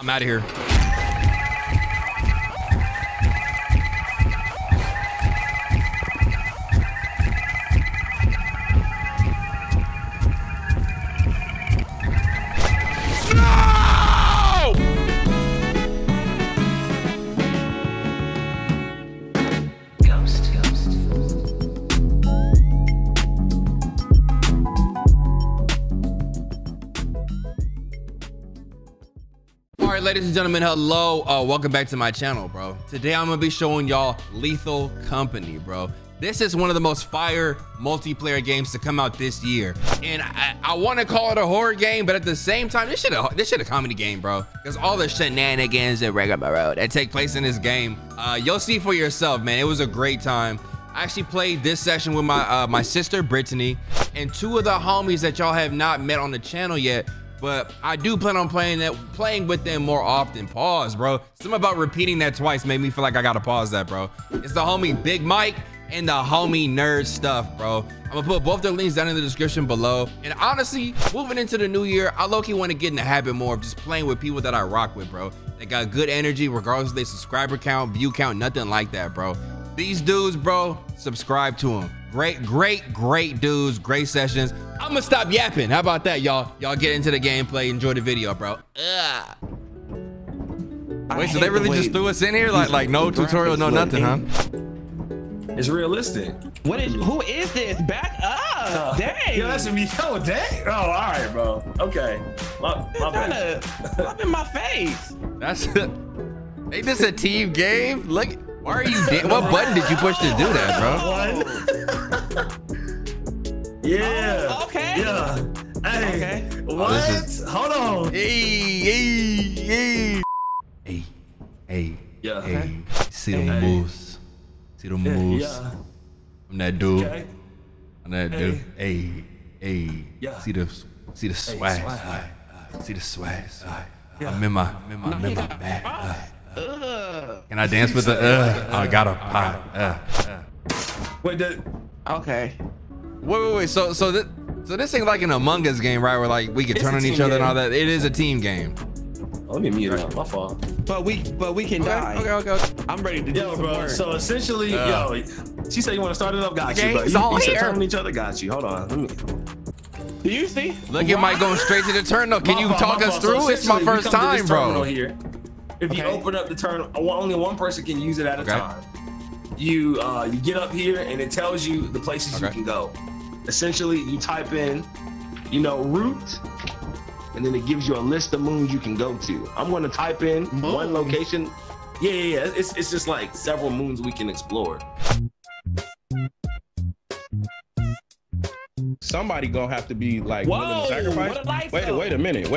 I'm out of here. Ladies and gentlemen, hello, welcome back to my channel, bro. Today I'm gonna be showing y'all Lethal Company, bro. This is one of the most fire multiplayer games to come out this year, and I want to call it a horror game, but at the same time, this shit a comedy game, bro, because all the shenanigans and rigmarole that take place in this game, you'll see for yourself, man. It was a great time. I actually played this session with my my sister Brittany and two of the homies that y'all have not met on the channel yet, but I do plan on playing with them more often. Pause, bro. Something about repeating that twice made me feel like I gotta pause that, bro. It's the homie Big Mike and the homie Nerd Stuff, bro. I'm gonna put both their links down in the description below. And honestly, moving into the new year, I low-key wanna get in the habit more of just playing with people that I rock with, bro. They got good energy, regardless of their subscriber count, view count, nothing like that, bro. These dudes, bro, subscribe to them. Great dudes, great sessions. I'm gonna stop yapping. How about that, y'all? Y'all get into the gameplay, enjoy the video, bro. Ugh. Wait, so they really just threw us in here? Like no tutorial, no nothing, huh? It's realistic. Who is this? Back up! Dang! Yo, that's me. Oh, dang! Oh, all right, bro. Okay. My bad. Up in my face. That's it. Ain't this a team game? Look. Why are you dead? What button did you push to do that, bro? One. Yeah. Oh, okay. Yeah. Hey. Okay. What? Oh, hold on. Hey. Yeah. Hey. See them moves. See them moves. Yeah. I'm that dude. Okay. I'm that dude. Hey. Yeah. See the swag. See the swag. Yeah. I'm in my bag. Can I dance with the I got a pop. Wait, okay. Wait. So this ain't like an Among Us game, right? Where like we can turn on each other and all that. It is a team game. Oh, let me mute it. My fault. But we can die. Okay. I'm ready to do some work. So essentially, she said you want to start it up. Got you, but you said turn on each other. Got you. Hold on. Let me. Do you see? Look at Mike going straight to the terminal. Can you talk us through? It's my first time, bro. If you open up the terminal, only one person can use it at a time. You get up here and it tells you the places you can go. Essentially, you type in, route, and then it gives you a list of moons you can go to. I'm going to type in one location. Yeah. It's just like several moons we can explore. Somebody gonna have to be like willing to sacrifice. Wait a minute.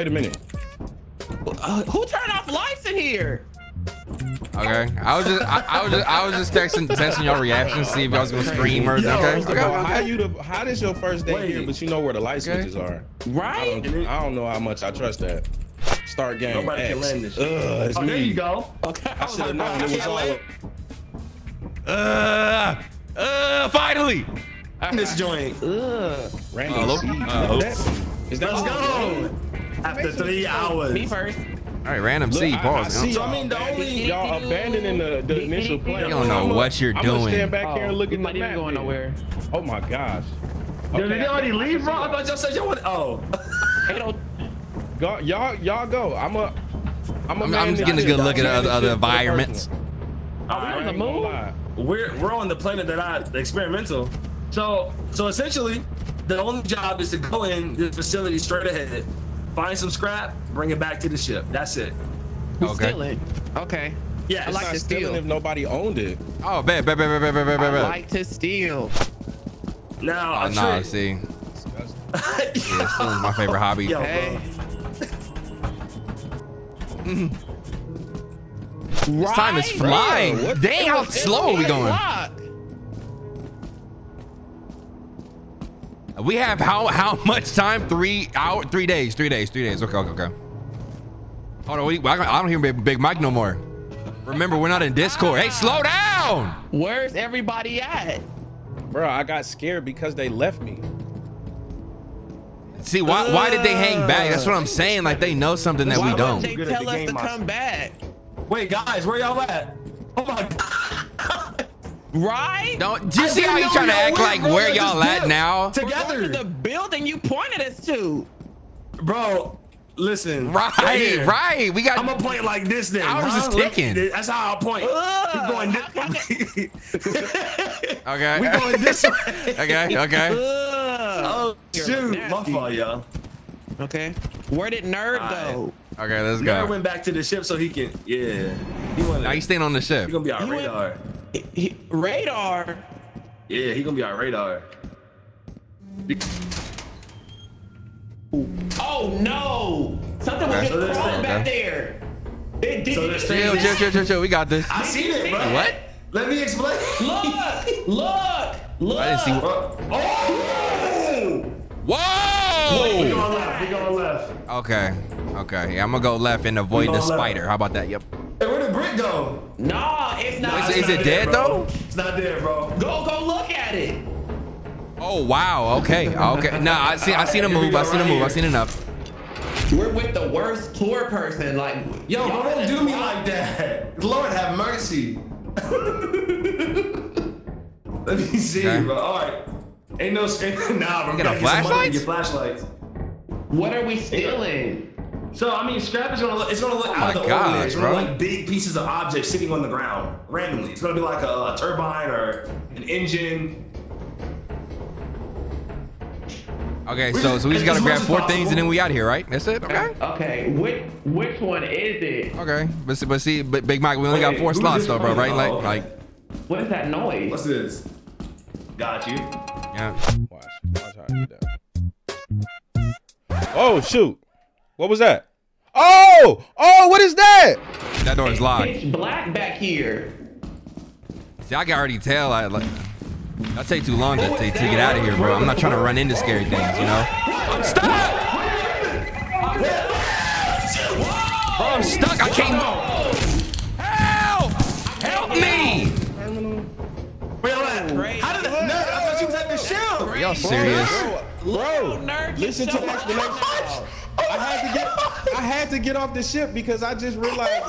Who turned off lights in here? Okay, I was just testing y'all reactions, see if y'all was gonna scream or something. Okay. How does your first day here, but you know where the light switches are? Right. I don't know how much I trust that. Start game. Nobody can land this. It's me. There you go. Okay. I should have known it was all. Finally. This joint. Randy. Let's go. After 3 hours. Me first. All right, random seed. Pause. So I mean, the only y'all abandoning the initial plan. You don't know what you're doing. I'm gonna stand back here and look at the map. Not even going nowhere. Oh my gosh. Okay. Did they already leave, bro? I thought y'all said y'all want. Oh. Y'all go. I'm just getting a good look at other environments. Are we on the moon? We're on the planet that I experimental. So essentially, the only job is to go in this facility straight ahead. Find some scrap, bring it back to the ship. That's it. Okay. Steal it. Okay. Yeah, I like to steal. If nobody owned it. Oh, bad. I like to steal. Now, I'm not see. Yeah, stealing my favorite hobby. Yo, hey. This time is flying. Bro, dang, how slow are we going? We have how much time? 3 hours, 3 days, 3 days, 3 days. Okay. Hold on, I don't hear Big Mike no more. Remember, we're not in Discord. Hey, slow down. Where's everybody at? Bro, I got scared because they left me. See, why did they hang back? That's what I'm saying. Like, they know something that we don't. They tell us to come back. Wait, guys, where y'all at? Oh my God. Right? Don't. Do you see how you trying to act like where y'all at now? Together. The building you pointed us to. Bro, listen. Right. We got. I'm gonna point like this then. I was just ticking. That's how I point. We're going this way. Okay. We're going this way. Okay. Okay. Oh shoot, my fault, y'all. Okay. Where did Nerd go? Okay, let's go. Nerd went back to the ship so he can. Yeah. Now he's staying on the ship. He's gonna be our radar. Radar. Yeah, he's gonna be our radar. Ooh. Oh no! Something was just crawling back there. Chill. We got this. I seen it, bro. What? Let me explain. Look. I didn't see what. Oh! Whoa! Wait, we going left. Okay. Yeah, I'm gonna go left and avoid the spider. Left. How about that? Yep. Hey, where did Britt go? Nah, it's not. Is it dead though? It's not dead, bro. Go look at it. Oh wow, okay. Nah, I seen a move, I seen enough. We're with the worst tour person, like. Yo, don't do me like that. Lord have mercy. Let me see, bro, all right. Ain't no, nah, bro. You got a flashlight? Your flashlights. What are we stealing? So, I mean, Scrap is gonna look, it's gonna look out of the ordinary. It's gonna look like big pieces of objects sitting on the ground, randomly. It's gonna be like a turbine or an engine. Okay, so we just gotta grab four things and then we out of here, right? That's it. Okay. Okay. Which one is it? Okay, but Big Mike, we only got four slots though, bro. Right? Like. What is that noise? What's this? Got you. Yeah. Watch how you do. Oh shoot! What was that? Oh! What is that? That door is locked. It's black back here. See, I can already tell. That'll take too long to get out of here, bro. I'm not trying to run into scary things, you know? I'm stuck! Bro, I'm stuck. I can't move. Help! Help me! How did that? Nerd, I thought you was at the shell. Are y'all serious? Bro, listen to the explanation. I had to get off the ship because I just realized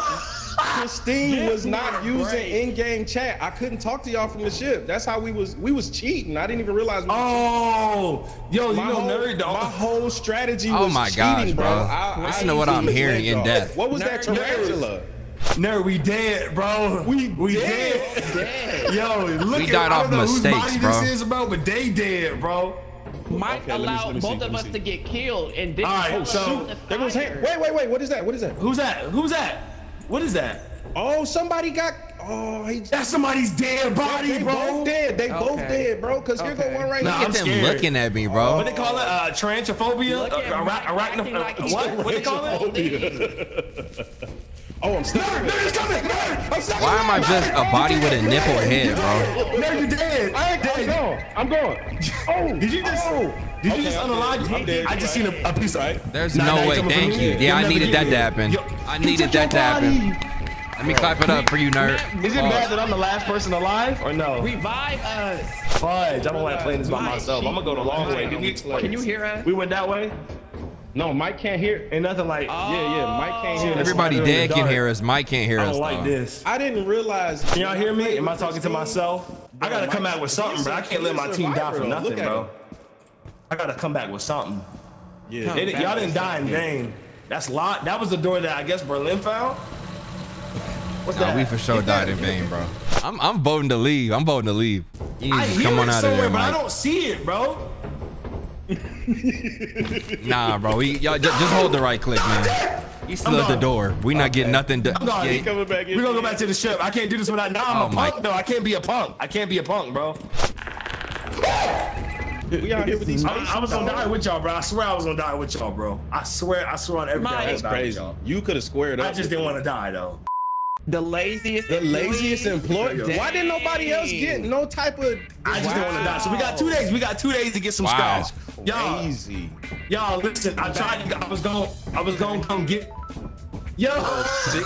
Christine was not using in-game chat. I couldn't talk to y'all from the ship. That's how we was cheating. I didn't even realize we were cheating. Yo, you know Nerd, dog. My whole strategy was cheating, bro. I know what I'm hearing in depth. What was that tarantula? Nerd, we dead, bro. We dead. Yo, look at I don't know whose body this is, bro, but they dead, bro. Mike allowed both of us to get killed and didn't Wait, what is that? Who's that? What is that? Oh, somebody got. Oh, that's somebody's dead body, they bro. They both dead, bro. Cause here go one right now. Look at them looking at me, bro. What they call it? Transophobia? Arachnophobia? What they call it? Oh, I'm stuck. Nerd is coming. Nerd, I'm stuck. Why am I just a body with a nipple head, bro? Nerd, you're dead. I'm going. Oh, did you just unalive? I just seen a piece of. There's no way. Thank you. Yeah, I needed that to happen. I needed that to happen. Let me clap it up for you, Nerd. Is it bad that I'm the last person alive or no? Revive us. Fudge. I don't want to play this by myself. I'm gonna go the long way. Can you hear us? We went that way. No, Mike can't hear. Ain't nothing like, Mike can't hear. Everybody dead can hear us. Mike can't hear us. I don't like this. I didn't realize. Can y'all hear me? Am I talking to myself? Bro, I gotta come out with something, bro. I can't let my team die for nothing, bro. I gotta come back with something. Yeah. Y'all didn't die in vain. That's lot. That was the door that I guess Berlin found. What's that? We for sure died in vain, bro. I'm voting to leave. You need to come on out of there, but I don't see it, bro. Nah, bro. Y'all just hold the right click, man. He's still at the door. We not getting nothing done. We're gonna go back to the ship. I can't do this without. Nah, I'm a punk. No, I can't be a punk. I can't be a punk, bro. We out here with these. I was gonna die with y'all, bro. I swear I was gonna die with y'all, bro. I swear on everything. That's crazy. You could have squared up. I just didn't want to die though. The laziest employee. Why didn't nobody else get no type of? I just didn't want to die. So we got 2 days. To get some scars. Y'all, listen. I tried. I was gonna come get. Yo.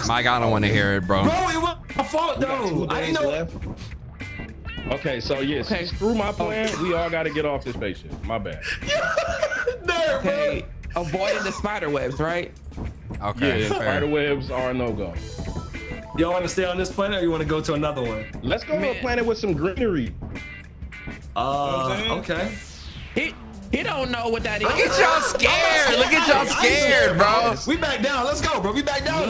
Mike, I don't want to hear it, bro. Bro, it was my fault though. I didn't know. Left. Okay, so yes, screw my plan. We all got to get off this spaceship. My bad. No. fire, okay, bro. Avoiding the spider webs, right? Okay. Yeah, spider webs are no go. Y'all want to stay on this planet, or you want to go to another one? Let's go to a planet with some greenery. Okay. He don't know what that is. Look at y'all scared. Look at y'all scared, bro. We back down. Let's go, bro. We back down.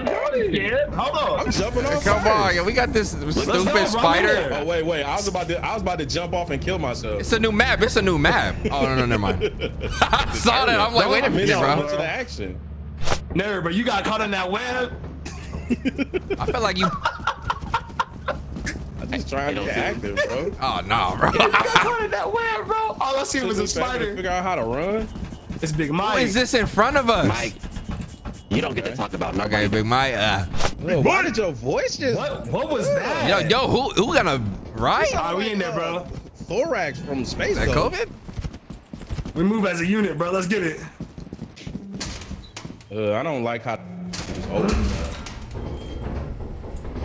Hold on. I'm jumping off. Come on, yeah, we got this stupid spider. Oh wait. I was about to jump off and kill myself. It's a new map. It's a new map. Oh no, never mind. I saw that. I'm like, wait a minute, bro. To the action. Nerd, bro, you got caught in that web. I felt like you. He's trying to be active, bro. Oh, no, bro. That way, bro. All I see was a spider. Figure out how to run. It's Big Mike. Who is this in front of us? Mike. You don't get to talk about nobody. Okay, Big Mike. What did your voice just... What was that? Yo, who gonna... Right? All right, we in there, bro. Thorax from space, though. Is that COVID? We move as a unit, bro. Let's get it. I don't like how...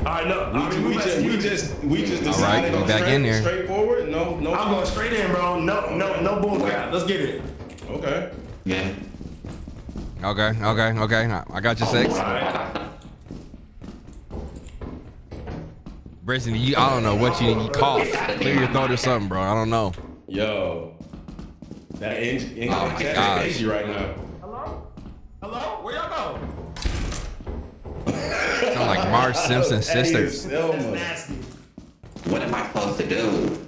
Alright, no, we just decided to go back in here. Straight forward? No. I'm going straight in, bro. No bull crap. Let's get it. Okay. Yeah. Okay. I got your six. Right. Brittany, I don't know what you coughed. Clear your throat or something, bro. I don't know. Yo. That engine is you right now. Hello? Where y'all go? Sound like Marge Simpson's sisters. What am I supposed to do?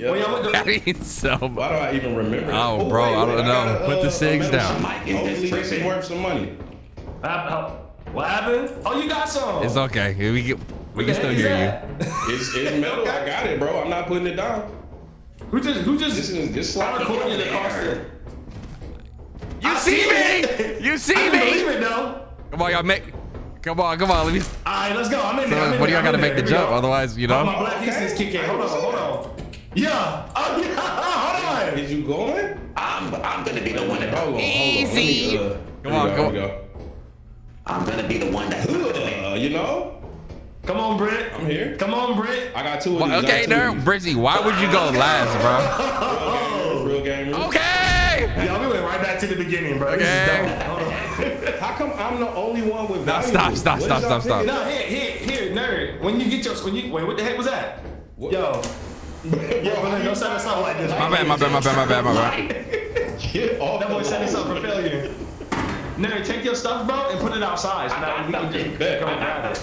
I mean, so why do I even remember? Oh, bro, I don't know. Put the cigs down. Hopefully, this is worth some money. What happened? Oh, you got some. It's okay. We can still hear you. It's metal. I got it, bro. I'm not putting it down. Who just? This is like recording the cost. You see me? You see me? I didn't believe it, though. Come on, y'all Come on, let me. Alright, let's go. I'm in there. What do y'all gotta make the jump? Otherwise, you know. My black pieces kicking. Hold on. Yeah. Hold on. Is you going? I'm gonna be the one that. Hold on. Easy. Come on. I'm gonna be the one that's. You know. Come on, Britt. I'm here. Come on, Britt. I got two of these. Okay, there, Brizzy. Why would you go last, bro? Real gamers. Okay. Y'all, we went right back to the beginning, bro. Okay. How come I'm the only one with value? Stop. No, here, nerd. When you get your, what the heck was that? What? Yo. Bro, don't set us up like this. My bad. Get off that boy set us up for failure. Nerd, take your stuff, bro, and put it outside. So now we can just go and grab it.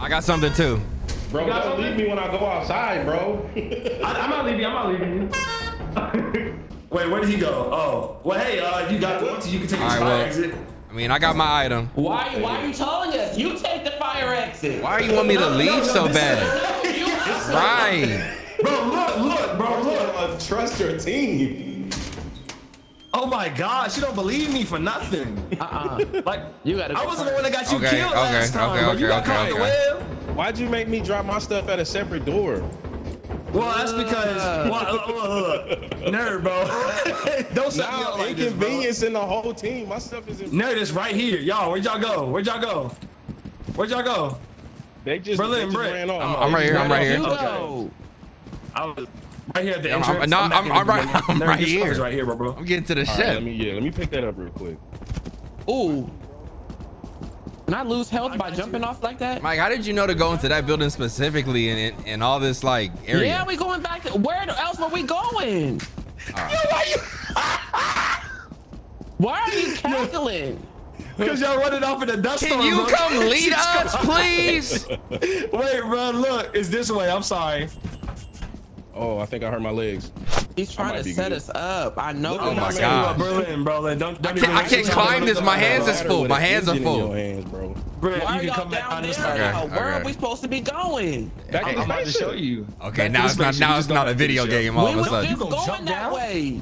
I got something too. Bro, don't leave me when I go outside, bro. I'm not leaving you. Wait, where did he go? Oh, well, hey, you got the one, so you can take the fire exit. I mean, I got my item. Why are you telling us? You take the fire exit. Why do you want me to leave so bad? Right. Bro, look. Trust your team. Oh my gosh, you don't believe me for nothing. Like, you gotta. I wasn't the one that got you killed last time. You got caught in the web. Why'd you make me drop my stuff at a separate door? Well, that's because nerd, bro. Don't set me up like this, bro. Inconvenience in the whole team. My stuff is in. Nerd is right here, y'all. Where'd y'all go? They just ran off. I'm right here. Okay. I was right here at the entrance. I'm right here, bro. I'm getting to the ship. Right, let me pick that up real quick. Ooh. Can I lose health by jumping off like that? Mike, how did you know to go into that building specifically and all this like area? Yeah, we going back to, where else were we going? Why are you cackling? Because y'all running off in the dust. Can you come lead us, please? Wait, bro, look, it's this way. I'm sorry. Oh, I think I hurt my legs. He's trying to set us up. I know. Oh my God, Berlin, don't I can't climb this. My hands is full. My hands are full. Why are y'all down there? Where are we supposed to be going? I'm about to show you. Okay, now it's not a video game. All of a sudden, we were just going that way.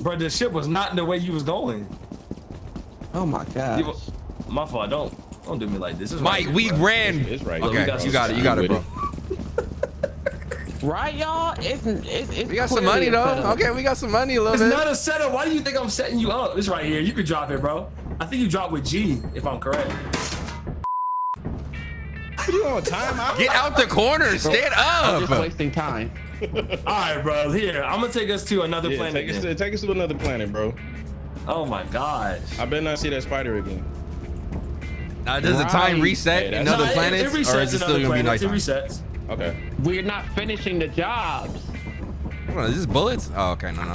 Bro, the ship was not the way you was going. Oh my God. My fault. Don't do me like this. Mike, we ran. Okay, you got it, bro. Right, y'all? It's we got some money, though. Okay, we got some money a little bit. It's not a setup. Why do you think I'm setting you up? It's right here. You can drop it, bro. I think you dropped with G, if I'm correct. You on time? Get out the corner. Stand up. I'm just wasting time. Alright, bro. Here, I'm gonna take us to another planet. Take us to another planet, bro. Oh my gosh. I better not see that spider again. Does the time reset in other planets? It or is it still gonna be nighttime? It resets. Okay. We're not finishing the jobs. Hold on, is this bullets? Oh, okay, no, no.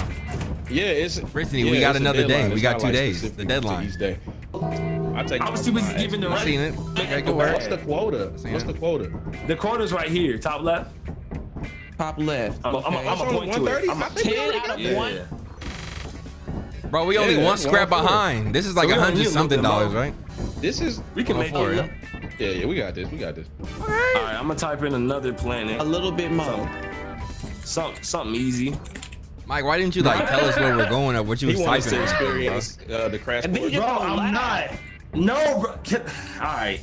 Yeah, it's Brittany, we got another day. We got 2 days. The deadline. I was too busy giving the right. What's the quota? What's the quota? The quota's right here, top left. Top left. I'm a point to it. I'm a 10 out of 1. Bro, we only one scrap behind. This is like $100 something, right? This is we can make it. Yeah, yeah, we got this. We got this. All right, I'm gonna type in another planet. A little bit more. Something easy. Mike, why didn't you like tell us where we're going or what you was typing? To experience the crash. Bro, I'm not. No, bro. All right.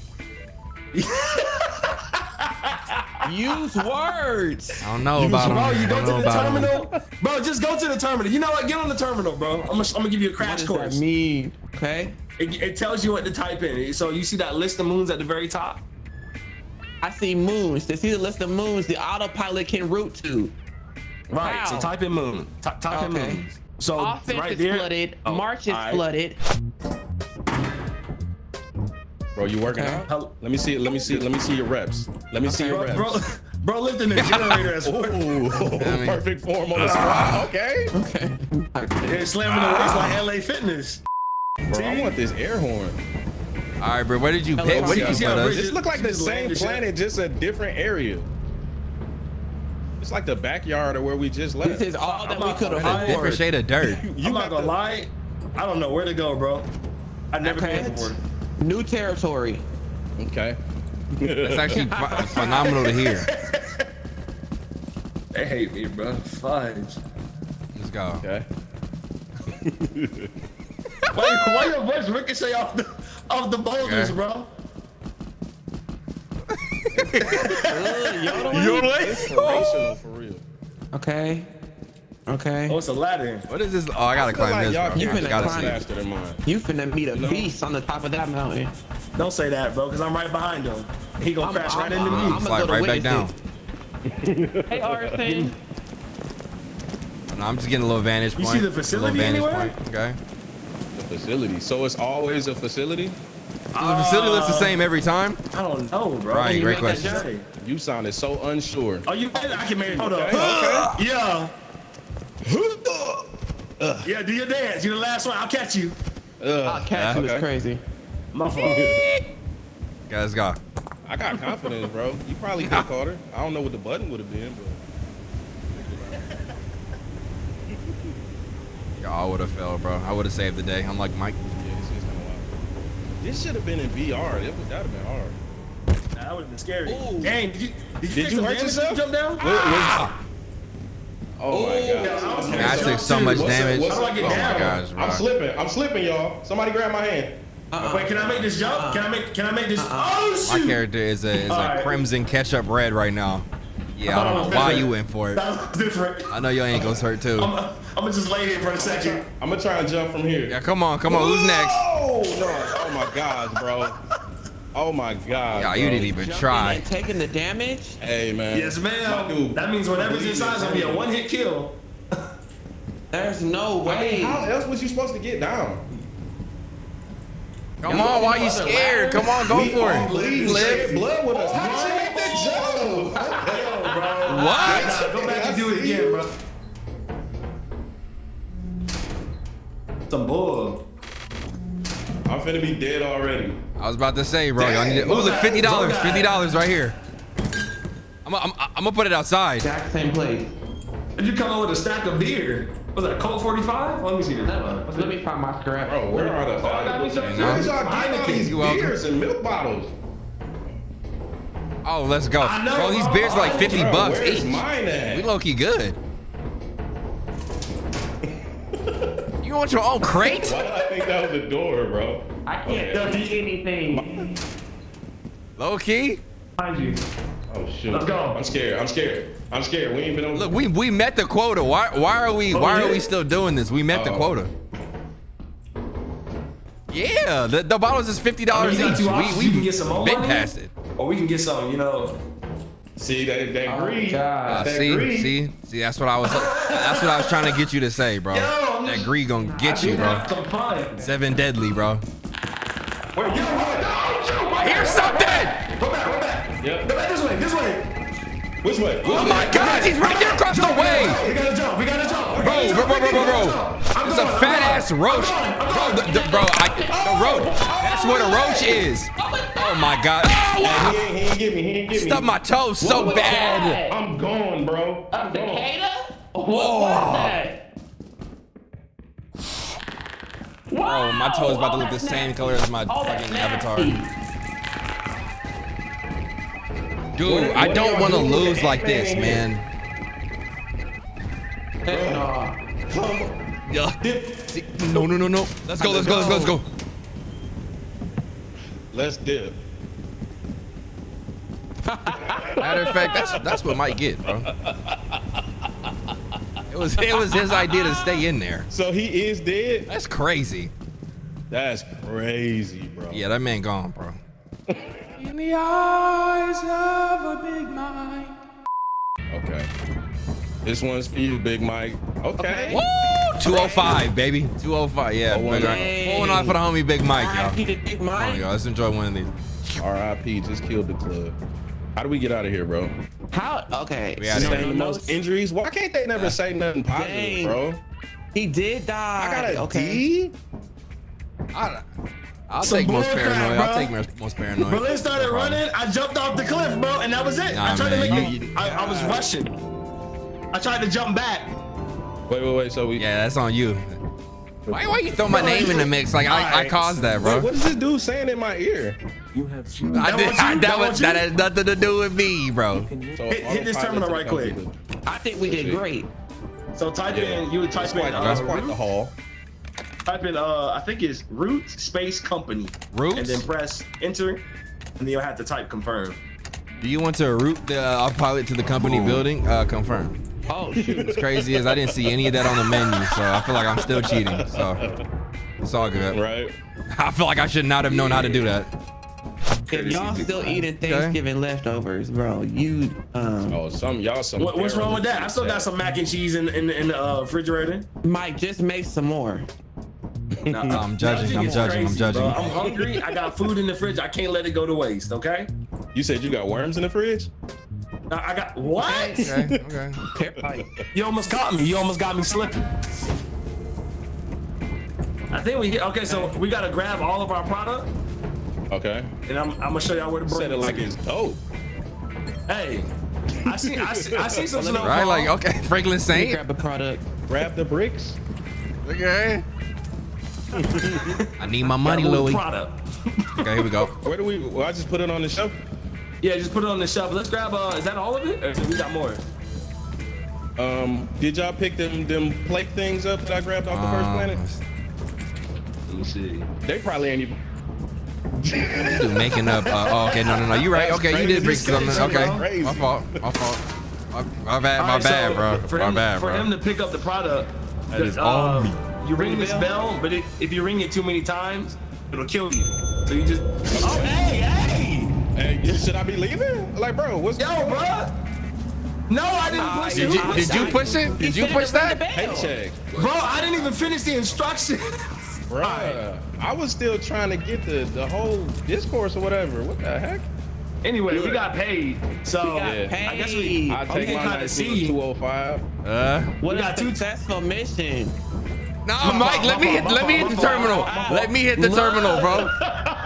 Use words. I don't know about bro, you go to the terminal. Bro, just go to the terminal. You know what? Get on the terminal, bro. I'm gonna give you a crash course. What does that mean? Okay. It tells you what to type in. So you see that list of moons at the very top? I see moons. To see the list of moons, the autopilot can route to. Right. Wow. So type in moon. Type in moon. So offense right there. Is flooded. Oh, March is flooded. Bro, you working out? Let me see. Let me see your reps. Let me see your reps. Bro lifting the generator as well. Perfect form on the spot. Okay. Okay. They're slamming the waist like LA Fitness. Bro, I want this air horn. All right, bro. What did you pick? What did you see? This look like the same planet, just a different area. It's like the backyard or where we just left. This is all that we could have. Different shade of dirt. I'm not gonna lie. I don't know where to go, bro. I've never been before. New territory. Okay. It's actually phenomenal to hear. They hate me, bro. Fudge. Let's go. Okay. Why your voice ricochet off the boulders, bro? Yodeling? For real. Okay. Okay. Oh, it's a ladder. What is this? Oh, I gotta climb this. Bro. You finna meet a beast on the top of that mountain. Don't say that, bro, because I'm right behind him. He gonna crash right into me. I'm gonna slide right back down. Hey, Arson. No, I'm just getting a little vantage point. You see the facility anywhere? Okay. The facility. So it's always a facility? The facility looks the same every time? I don't know, bro. Right, great question. You sounded so unsure. Oh, you I can make it. Hold up. Yeah. Yeah, do your dance. You're the last one. I'll catch you. I'll catch you. It's crazy. My fault. Guys, go. I got confidence, bro. You probably could have caught her. I don't know what the button would have been, but y'all would have failed, bro. I would have saved the day. I'm like Mike. Yeah, this should have been in VR. That would have been hard. Nah, that would have been scary. Ooh. Dang, did you hurt yourself? Jump down? Oh my gosh. Okay. I took so much damage. Oh my gosh, bro. I'm slipping. I'm slipping, y'all. Somebody grab my hand. Wait, can I make this jump? Can I make this? Oh shoot! My character is a crimson ketchup red right now. Yeah, I don't know why you went for it. That was different. I know your ankle's hurt too. I'm gonna just lay here for a second. I'm gonna try and jump from here. Yeah, come on, come on. Whoa! Who's next? Oh my gosh, bro. Oh my God! Yeah, you didn't even try. And taking the damage. Hey man. Yes, man. That means whatever's inside is gonna be a one-hit kill. There's no way. I mean, how else was you supposed to get down? Come on, why are you scared? Come on, go for it. Please live blood with us. How did you make that jump? What? Go back and do it again, bro. Some bull. I'm finna be dead already. I was about to say, bro. Y'all need to, ooh, look, $50. $50 right here. I'm gonna put it outside. Exact same place. Did you come up with a stack of beer? Was that a Colt 45? Let me see this. Let me find my scrap. Bro, where are the beers and milk bottles? Oh, let's go. I know, bro, these beers are like $50 each. We low-key good. You want your own crate? Why did I think that was a door, bro? I can't do anything. Low key? Behind you. Oh shoot. Let's go. I'm scared. I'm scared. I'm scared. We ain't been on. Look, we met the quota. Why are we still doing this? We met the quota. Yeah, the bottles is $50 each. We can get some more. Big past it. Or we can get some, you know. See, they agree. See, that's what I was. That's what I was trying to get you to say, bro. Yo, that greed gonna get you, bro. Seven deadly, bro. Wait, you hear something? Go back, go back. Yep. Go back this way, this way. Which way? Oh my God, he's right there across the way. We gotta jump, we gotta jump. Bro. It's a fat ass roach. Bro, the roach. That's where the roach is. Oh my God. He ain't get me, he ain't get me. Stubbed my toes so bad. I'm gone, bro. Up the Cata? Whoa. Bro, wow, my toe is about to look the same color as my fucking avatar. Dude, I don't want to lose like this, man. No. Let's go. Let's dip. Matter of fact, that's what Mike get, bro. It was his idea to stay in there. So he is dead? That's crazy. That's crazy, bro. Yeah, that man gone, bro. In the eyes of a Big Mike. Okay. This one's for you, Big Mike. Okay. Woo! 205, baby. 205, yeah. Pulling out for the homie Big Mike, y'all. Big Mike. Y'all, let's enjoy one of these. R.I.P. just killed the club. How do we get out of here, bro? How? Okay. We had the most injuries. Why can't they never say nothing positive, bro? He did die. I got a D? I'll take most paranoid. I'll take most paranoid. Berlin started running. I jumped off the cliff, bro, and that was it. Nah, I tried to make it. I was rushing. I tried to jump back. Wait. So we. Yeah, that's on you. Why you throw my name in the mix? Like I caused that, bro. Wait, what is this dude saying in my ear? You have that has nothing to do with me, bro. So hit this terminal right quick. I think we did great. So type in, you would type in. That's quite the hall. Type in, I think it's root space company. Root. And then press enter, and then you'll have to type confirm. Do you want to root the autopilot to the company building? Confirm. Oh shoot! What's crazy is I didn't see any of that on the menu, so I feel like I'm still cheating. So it's all good. Right. I feel like I should not have known how to do that. If y'all still eating Thanksgiving leftovers, bro, you what's wrong with that? I still got some mac and cheese in the refrigerator. Mike, just make some more. No, I'm judging. Bro. I'm hungry. I got food in the fridge. I can't let it go to waste. Okay. You said you got worms in the fridge? I got what? Okay. You almost caught me. You almost got me slipping. I think we so we gotta grab all of our product. Okay. And I'm gonna show y'all where to bring it. Said it like it's dope. Hey, I see some stuff. Right, like Franklin Saint. Grab the product. Grab the bricks. Okay. I need my money, Louis. Okay, here we go. Where do we? Well, I just put it on the shelf. Yeah, just put it on the shelf. Let's grab, is that all of it? Or we got more? Did y'all pick them plate things up that I grabbed off the first planet? Let me see. They probably ain't even. Dude, making up, no, you right. Okay, you did bring something. Okay, crazy. My fault. My bad, bro. For him to pick up the product, that is all me. You ring this bell, but if you ring it too many times, it'll kill you. So you just, Hey, should I be leaving? Like, bro, what's going on? No, I didn't push it. Did you push it? Did you push that? Paycheck. Bro, I didn't even finish the instructions. Bro, I was still trying to get the whole discourse or whatever. What the heck? Anyway, we got paid. So I guess I take my 205. What got two successful mission? No, Mike, let me hit the terminal. Let me hit the terminal, bro.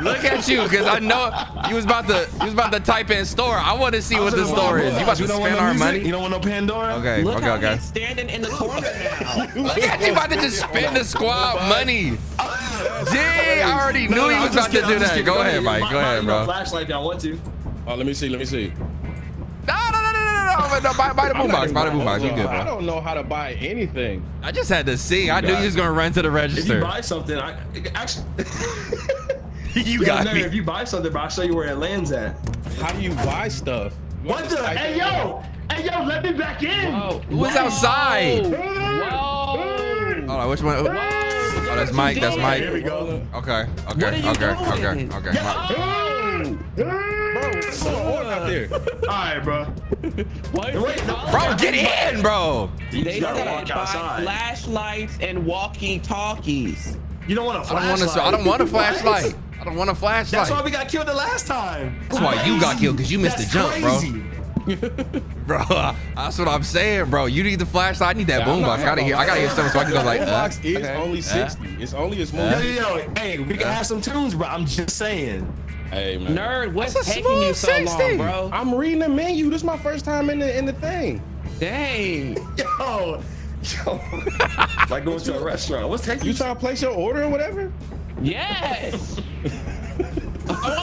Look at you, because I know you was about to type in store. I want to see what the store is. You about to spend our money? You don't want no Pandora? Okay, okay. Standing in the corner now. Look at you about to just spend the squad money. Gee, I already knew he was about to do that. Go ahead, Mike. Go ahead, bro. Flashlight, y'all want to? Oh, let me see. No, buy the boom box. Buy the boom box. You good, bro? I don't know how to buy anything. I just had to see. I knew you was gonna run to the register. If you buy something, I actually. If you buy something, bro, I'll show you where it lands at. How do you buy stuff? What the? Hey yo! Hey yo! Let me back in. Who's outside? Whoa. Hold on. Which one? Oh, that's Mike. That's Mike. Here we go. Okay. Bro, what's going on out there? All right, bro. Why is wait, no, bro, get in, bro. They had flashlights and walkie-talkies. You don't want a flashlight. I don't want a flashlight. I don't want a flashlight. That's why we got killed the last time. That's why you got killed, because you missed the jump, bro. Bro, that's what I'm saying, bro. You need the flashlight. I need that boombox. I gotta hear something so I can go like. Boombox is only 60. It's only as much. Yo, hey, we can have some tunes, bro. I'm just saying. Hey, man. Nerd, what's taking you so long, bro? I'm reading the menu. This is my first time in the thing. Dang. Yo. Like going to a restaurant. What's taking you? You trying to place your order or whatever? Yes. I want a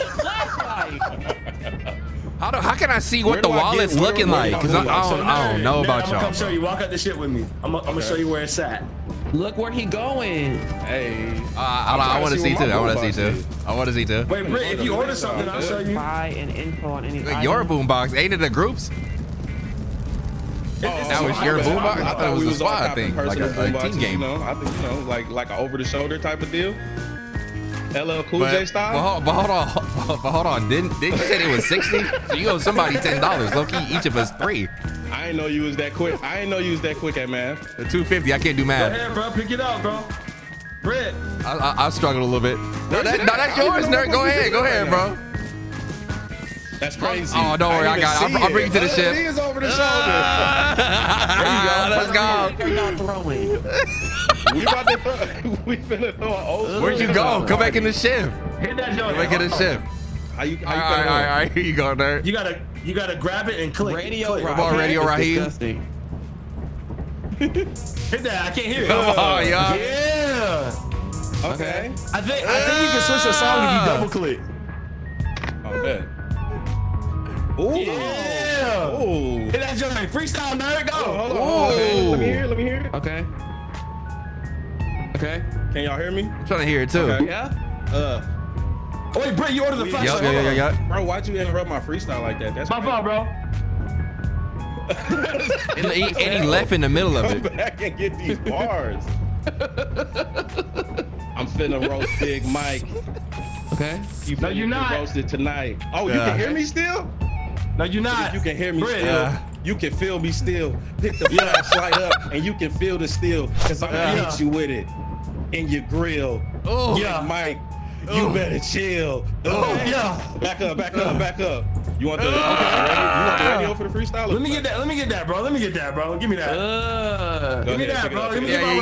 flashlight. How can I see what the wallet's looking like? Because I don't know about y'all. I'm gonna show you. Walk out the shit with me. I'm gonna show you where it's at. Look where he going. Hey. I want to see too. I want to see too. Wait, Britt, if you order something, I'll show you. Buy an info on any. Your boombox ain't it the groups? That was your boombox. I thought it was a squad thing, like a team game. I think like an over the shoulder type of deal. LL Cool J style. But hold on. Didn't you say it was 60? So you owe somebody $10. Low key, each of us $3. I ain't know you was that quick. I ain't know you was that quick at math. The 250. I can't do math. Go ahead, bro. Pick it up, bro. Britt. I struggled a little bit. No, that's yours, nerd. Go ahead, bro. That's crazy. Oh, don't worry. I got it. I'll bring you to the ship. He is over the shoulder. There you go. Let's go. We finna throw an old. Where'd you go? Come back in the ship. Hit that joint. Come back in the ship. All right. Here you go, nerd. You gotta grab it and click. Come on, Radio Raheem. Hit that. I can't hear it. Come on, y'all. Yeah. Okay. I think you can switch your song if you double click. Oh, man. Ooh. Yeah. Ooh. Hit that joint. Freestyle, nerd. Go. Oh, hold on. Okay. Let me hear it. Okay. Can y'all hear me? I'm trying to hear it too. Okay. Yeah. Wait, Britt, you ordered the flashlight. Yeah. Bro, why'd you interrupt my freestyle like that? That's my fault, bro. and he left in the middle of it. Come back and get these bars. I'm finna roast Big Mike. Okay. No, you're not. Roasted tonight. Oh, you can hear me still? No, you're not. You can hear me still. You can feel me still. Pick the flashlight up, and you can feel the steel. Cause I'm gonna hit you with it in your grill. Oh, yeah, Mike. You better chill. Oh, yeah. Back up. You want the radio for the freestyle? Let me get that, bro. Give me that. Give me that, bro. Yeah.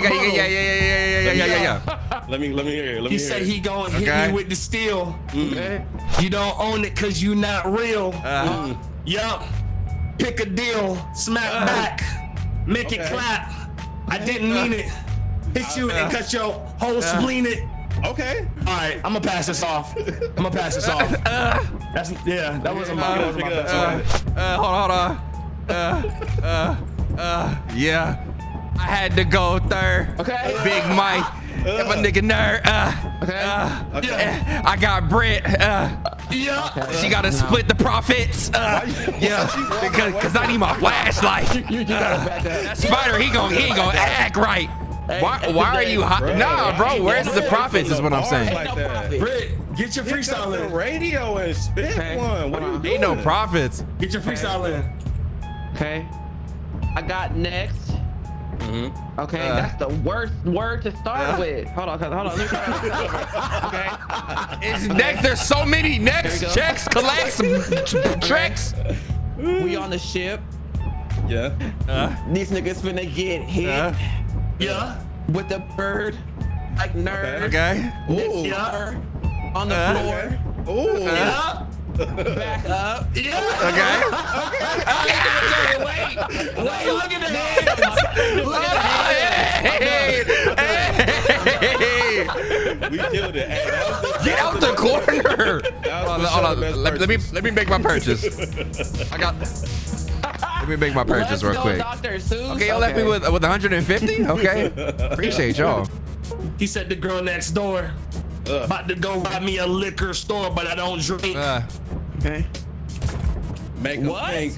Let me hear it. He said he gonna hit me with the steel. You don't own it cause you not real. Yup. Pick a deal. Smack back. Make it clap. I didn't mean it. Hit you and cut your whole spleen it. Okay. All right, I'm gonna pass this off. That wasn't my best. Hold on. Yeah. I had to go third. Okay. Big Mike. My nigga nerd. Okay. Yeah. I got Britt. Yeah. Okay. She gotta split the profits. Because I need my flashlight. You gotta back that Spider, he gonna act right. Why are you hot? Nah, bro, where's the profits is what I'm saying. Britt, get your freestyle in. Radio and spit one. What do you doing? Ain't no profits. Get your freestyle in. Okay. I got next. Mm-hmm. Okay, that's the worst word to start with. Hold on. Okay. It's next. There's so many next checks, collects, tricks. We on the ship. Yeah. These niggas finna get hit. Yeah. With the bird, like nerd. Okay. Ooh. Yeah. On the floor. Ooh. Yeah. Back up. Yeah. Okay. Wait. Look at the hands. Hey. We killed it. Get out the corner. Hold on. Let me make my purchase. Let me make my purchase real quick. Okay, y'all left me with 150? Okay. Appreciate y'all. He said the girl next door. About to go buy me a liquor store, but I don't drink. Okay. Make a drink.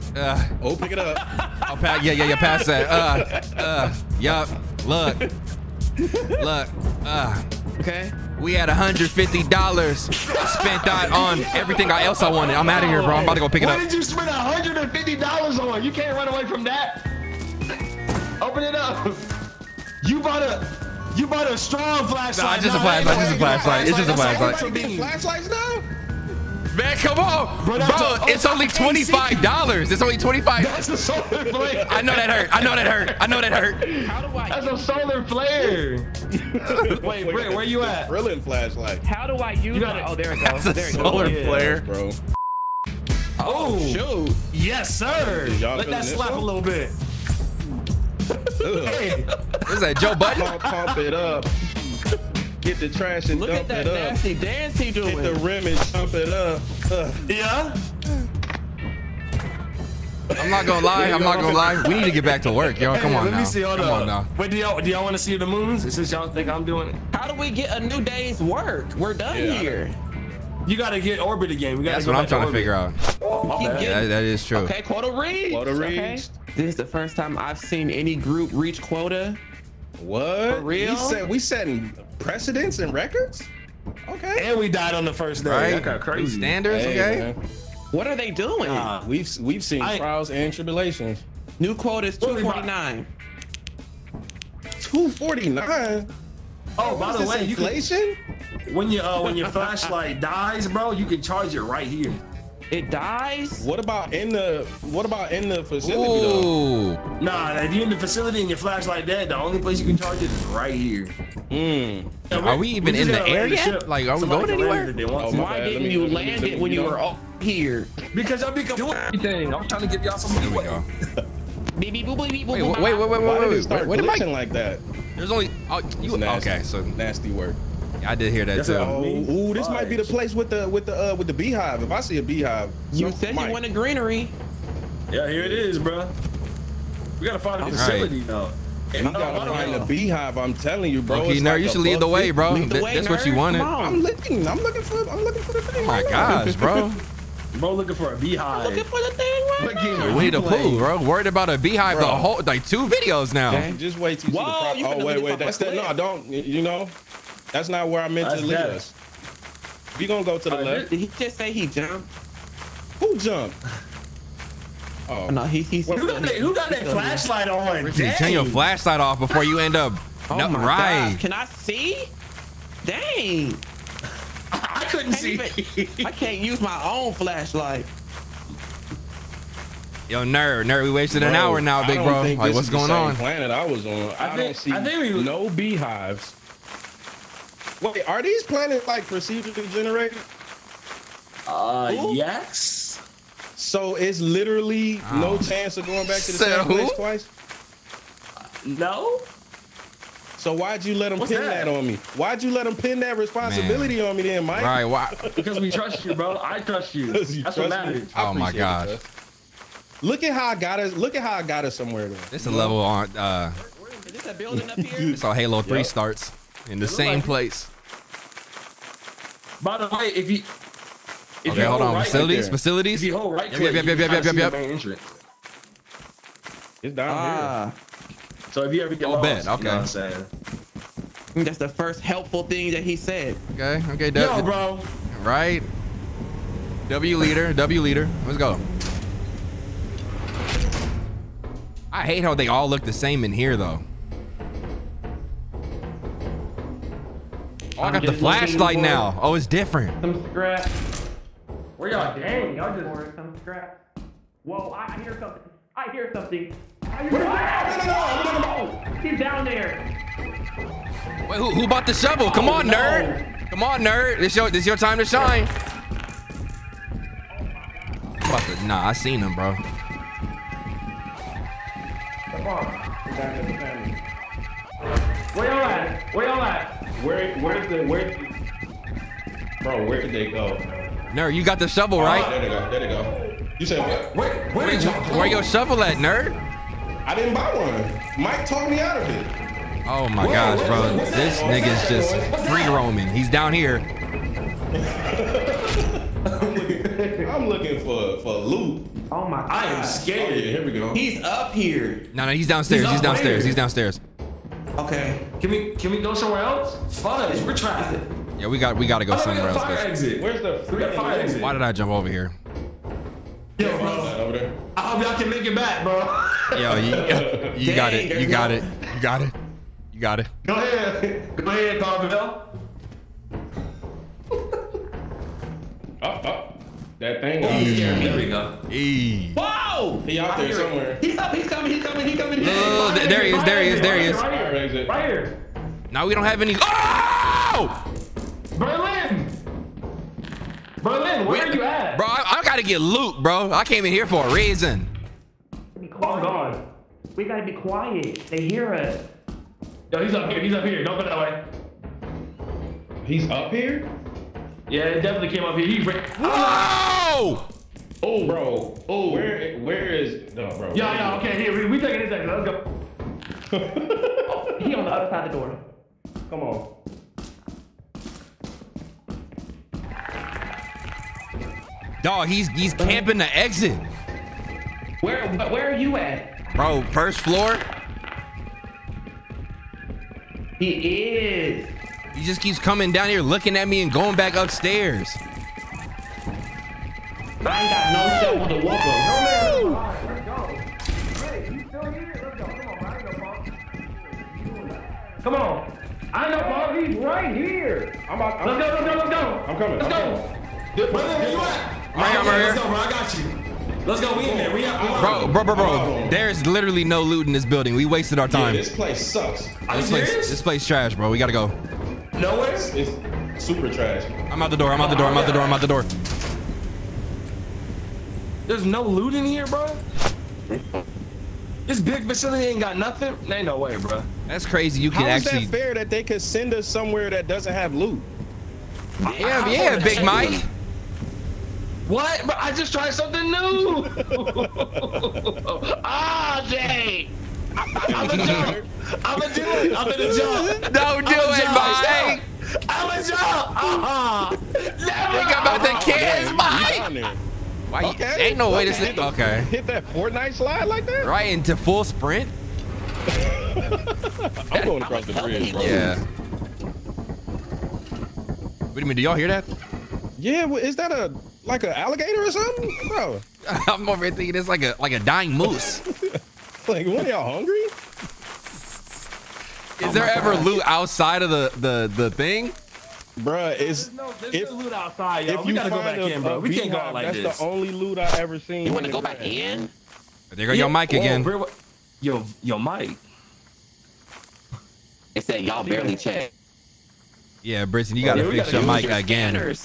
Pick it up. Pass that. Yup. Look. Look, okay. We had $150 I spent that on everything else I wanted. I'm out of here, bro. I'm about to go pick it up. What did you spend $150 on? You can't run away from that. Open it up. You bought a strong flashlight. Nah, just a flashlight. Just a flashlight. It's just a flashlight. You got flashlights now? Man, come on, bro. It's only $25. It's only $25. That's a solar flare. I know that hurt. I know that hurt. I know that hurt. How do I? That's a solar flare. Wait, Britt, where you at? Brilliant flashlight. How do I use it? Oh, there it goes. That's a solar flare, bro. Oh, shoot. Yes, sir. Let that slap a little bit. Hey, is that Joe Budden? Pump it up. Get the trash and dump it up. Look at that nasty dance he doing. Get the rim and dump it up. Yeah. I'm not gonna lie. I'm not gonna lie. We need to get back to work, y'all. Come on now. Let me see. Hold on. Wait, do y'all want to see the moons? Is this y'all think I'm doing it? How do we get a new day's work? We're done here. You gotta get orbit again. We gotta. That's what I'm trying to figure out. That is true. Okay, quota reached. Quota reached. This is the first time I've seen any group reach quota. What? For real? We setting precedents and records? Okay. And we died on the first day. Right? That got crazy. Standards, okay? Man. What are they doing? We've seen trials and tribulations. New quota is 249. 249? Oh, by the way, inflation? When your flashlight dies, bro, you can charge it right here. It dies. What about in the facility though? Nah, if you're in the facility and your flashlight dead, the only place you can charge it is right here. Mm. Yeah, are we even in the air yet? Like, are we going anywhere? Why didn't you land it when you were up here? Because I'm doing everything. I'm trying to give y'all some leeway. Wait. What am I like that? There's only okay. So nasty work. I did hear that too. Ooh, this might be the place with the beehive. If I see a beehive, you said you wanted greenery. Yeah, here it is, bro. We gotta find a facility though. You gotta find a beehive. I'm telling you, bro. Okay, nerd, you should lead the way, bro. That's what you wanted. I'm looking for the thing. Oh my gosh, bro. Bro, looking for a beehive. Looking for the thing right now. We need a pool, bro. Worried about a beehive the whole like 2 videos now. Okay. Just wait till you see the prop. Oh wait, that's that. No, I don't. You know. That's not where I meant to lead us. We gonna go to the left. Did he just say he jumped? Who jumped? Oh no, he's. Who got that flashlight on? Turn your flashlight off before you end up. Oh my God. Can I see? Dang. I couldn't see. I can't use my own flashlight. Yo, nerd, we wasted an hour now, big bro. Like, what's going on? Planet I was on. I don't see no beehives. Wait, are these planets like procedurally generated? Yes. So it's literally no chance of going back to the same place twice? No. So why'd you let them pin that on me? Why'd you let them pin that responsibility on me then, Mike? Right, why? Because we trust you, bro. I trust you. That's what matters. Oh my gosh. Look at how I got us. Look at how I got us somewhere though. It's a level on is this a building up here? It's how Halo 3 starts. In the same place. By the way, if you hold on, right facilities. If you hold right click, yep. It's down here. So if you ever get lost, you know what I'm saying? That's the first helpful thing that he said. Okay, yo, bro. Right. W leader. Let's go. I hate how they all look the same in here though. Oh, I got the flashlight now. Oh, it's different. Some scrap. Where y'all? Dang, y'all just ordered some scrap. Whoa, I hear something. No. He's down there. Wait, who bought the shovel? Come on, nerd. Come on, nerd. This your time to shine. Nah, I seen him, bro. Come on. Where y'all at? Where's the bro? Where did they go? Nerd, you got the shovel, right? There they go. You said what? Where your shovel at, nerd? I didn't buy one. Mike told me out of it. Oh my gosh, bro! This nigga's just free roaming. He's down here. I'm looking for loot. Oh my! I am scared. Oh, yeah, here we go. He's up here. No, he's downstairs. He's downstairs. Okay. Can we go somewhere else? Fuck it. We're trapped. Yeah, we gotta go somewhere else. Where's the fire exit? Why did I jump over here? Yo, bro. I hope y'all can make it back, bro. Yo, you got it. You got it. You got it. You got it. Go ahead. Go ahead, Carvel. Up. That thing. There we go. Hey. Whoa! He out there somewhere. He's up. He's coming. Oh, there he is. Right here. Now we don't have any. Oh! Berlin, where are you at? Bro, I gotta get loot, bro. I came in here for a reason. Be quiet. Oh, God. We gotta be quiet. They hear us. Yo, he's up here. Don't go that way. He's up here? Yeah, it definitely came up here. Whoa! Oh, bro. Oh, where is... No, bro. Yeah, okay, here. We taking this second. Let's go. He on the other side of the door. Come on. Dog, he's camping the exit. Where are you at? Bro, first floor? He is. He just keeps coming down here, looking at me and going back upstairs. I ain't got no shot with the walker. Come on. I know, Bob. He's right here. Let's go. I'm coming. Let's go. Where you at? Right here. Bro, I got you. Let's go. We in there. Bro. There's literally no loot in this building. We wasted our time. Yeah, this place sucks. This place trash, bro. We gotta go. Nowhere? It's super trash. I'm out the door. There's no loot in here, bro. This big facility ain't got nothing. There ain't no way, bro. That's crazy. You can actually. How is that fair that they could send us somewhere that doesn't have loot? Yeah, Big Mike. What? Bro, I just tried something new. Dang. I'm a jump. Don't do it, Mike. I'm a jump. Think about the kids, Mike. Why? Okay. Ain't no way to sleep. Okay. Hit that Fortnite slide like that? Right into full sprint. I'm going across the bridge, bro. Yeah. What do you mean? Do y'all hear that? Yeah. Well, is that a? Like an alligator or something, bro? I'm over here thinking it's like a dying moose. Like, what, y'all hungry? Is there ever loot outside of the thing, bro? There's no loot outside, y'all. We gotta go back in, bro. We can't go out like this. That's the only loot I've ever seen. You want to go back in? There go your mic again. Bro, yo, Mike. It said y'all barely checked. Yeah, Britson, you gotta fix your mic again.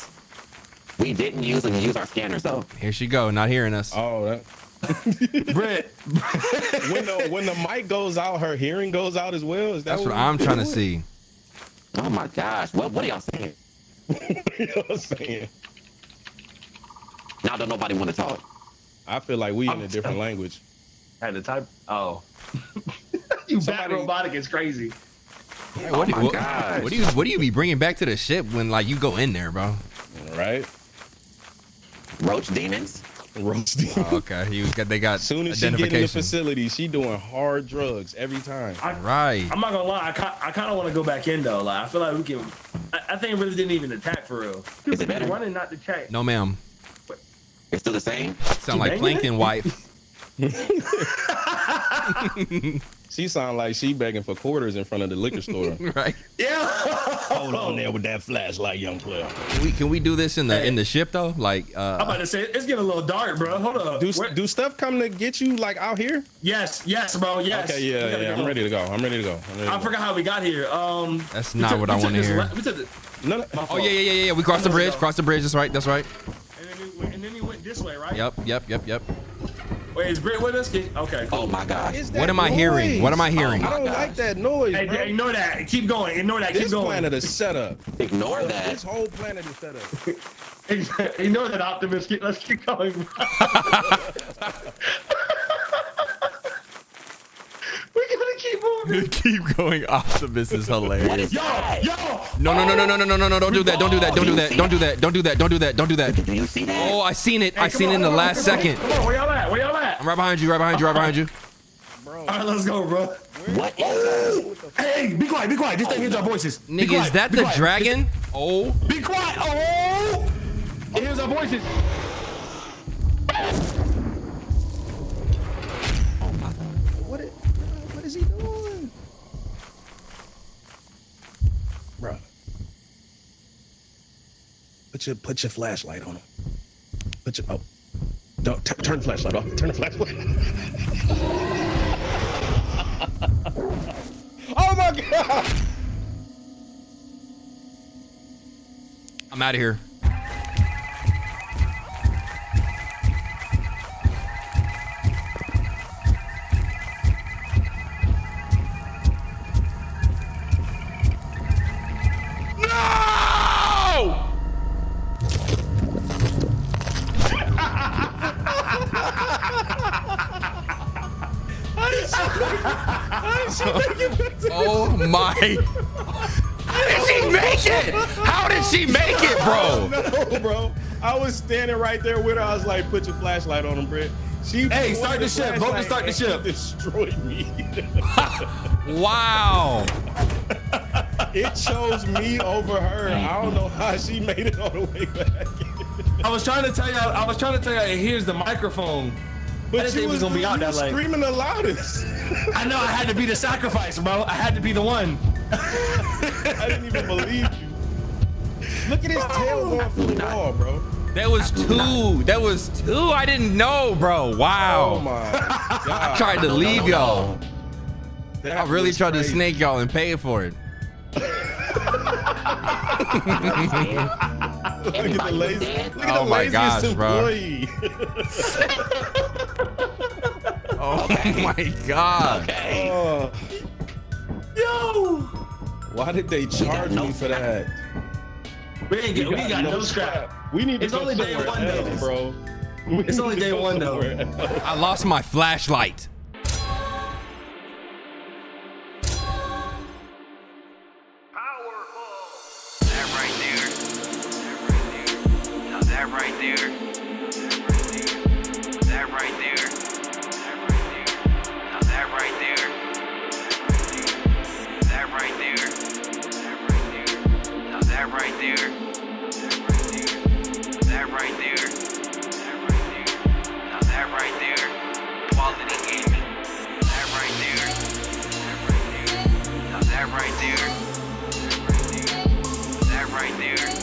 We didn't use our scanners though. Here she go, not hearing us. Oh, that. Britt. when the mic goes out, her hearing goes out as well. That's what I'm trying to see. Oh my gosh, what are y'all saying? Now don't nobody want to talk. I feel like we in a different language. Had to type. Oh. You bad robotic is crazy. Hey, what do you be bringing back to the ship when like you go in there, bro? Right. Roach demons. Oh, okay, they got. As soon as she get in the facility, she doing hard drugs every time. Right. I'm not gonna lie, I kind of want to go back in though. Like I feel like we can. I think it really didn't even attack for real. Is it better? Running not to check. No, ma'am. It's still the same. Sound like Plankton wife. She sound like she begging for quarters in front of the liquor store. Right. Yeah. Hold on there with that flashlight, young player. Can we do this in the ship though? Like I'm about to say it's getting a little dark, bro. Hold up. Do stuff come to get you like out here? Yes, bro. Yes. Okay, yeah. I'm ready to go. I forgot how we got here. That's not what I want to hear. No. Oh yeah. We crossed the bridge. That's right. And then he went this way, right? Yep. Wait, is Britt with us? Okay. Cool. Oh my God. What am I hearing? I don't like that noise. Hey, bro. Ignore that. Keep going. Ignore that. Keep going. This planet is set up. Ignore that. This whole planet is set up. Ignore that, Optimus. Let's keep going. We're gonna keep moving. Keep going, Optimus is hilarious. What is that? Yo! No! Don't do that. Do you see that? Oh, I seen it. I seen it in the last second. Come on, where y'all at? I'm right behind you. All right, let's go, bro. What? Hey, be quiet, be quiet. This thing hears our voices. Nigga, is that the dragon? Oh. Be quiet. Oh. It hears our voices. Oh my God. What is he doing? Bruh. Put your flashlight on him. Put your, oh. Don't, turn the flashlight off. Turn the flashlight. Oh my God! I'm out of here. Bro, I was standing right there with her. I was like, "Put your flashlight on him, Britt." She, hey, start the ship. Vote to start the ship. Destroyed me. Wow. It chose me over her. I don't know how she made it all the way back. I was trying to tell y'all. And here's the microphone. But she was gonna be out that late. Screaming the loudest. I know. I had to be the sacrifice, bro. I had to be the one. I didn't even believe you. Look at his tail going through the wall, bro. That was two. That was two. I didn't know, bro. Wow. Oh my God. I tried to leave y'all. I really tried to snake y'all and pay for it. Look at the lazy. Oh my gosh, employee. Bro. Oh my God. Okay. Yo. Why did they charge me for that? We got no scrap. We need to go somewhere else, bro. It's only day one, though. I lost my flashlight. Powerful. That right there. Now that right there. That right there. Now that right there. That right there. That right there. That right there. Now that right there. Quality gaming. That right there. Now that right there. That right there.